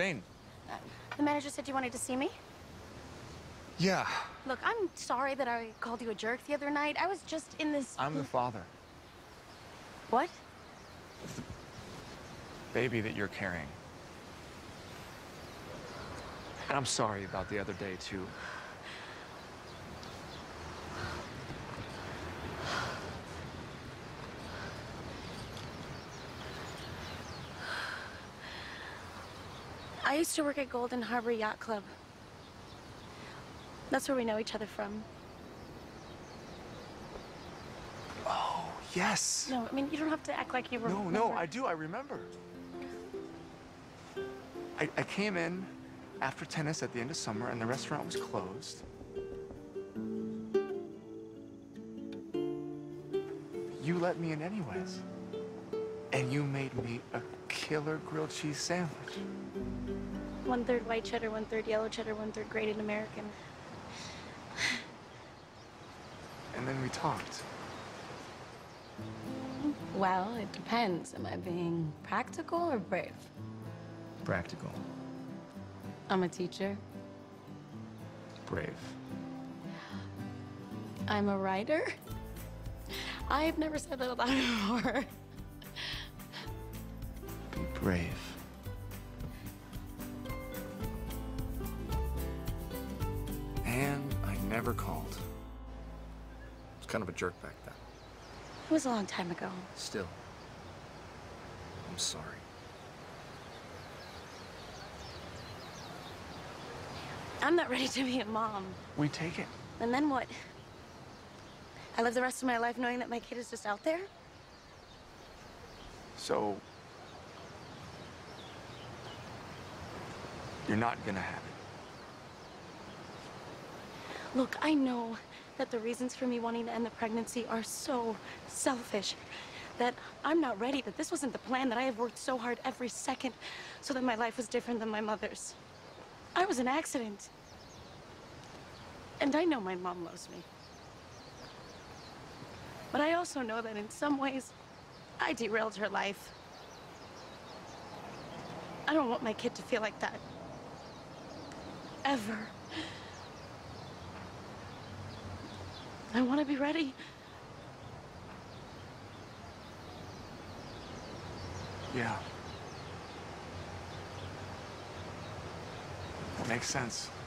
Jane. The manager said you wanted to see me? Yeah. Look, I'm sorry that I called you a jerk the other night. I was just in this... I'm the father. What? It's the baby that you're carrying. And I'm sorry about the other day, too. I used to work at Golden Harbor Yacht Club. That's where we know each other from. Oh, yes. No, I mean, you don't have to act like you remember. No, no, I do. I remember. I came in after tennis at the end of summer, and the restaurant was closed. You let me in anyways. And you made me a killer grilled cheese sandwich. 1/3 white cheddar, 1/3 yellow cheddar, 1/3 grated American. And then we talked. Well, it depends. Am I being practical or brave? Practical. I'm a teacher. Brave. I'm a writer. I've never said that aloud before. Be brave. And I never called. I was kind of a jerk back then. It was a long time ago. Still, I'm sorry. I'm not ready to be a mom. We take it. And then what? I live the rest of my life knowing that my kid is just out there? So... you're not gonna have it. Look, I know that the reasons for me wanting to end the pregnancy are so selfish that I'm not ready, that this wasn't the plan, that I have worked so hard every second so that my life was different than my mother's. I was an accident. And I know my mom loves me. But I also know that in some ways, I derailed her life. I don't want my kid to feel like that. Ever. I want to be ready. Yeah. That makes sense.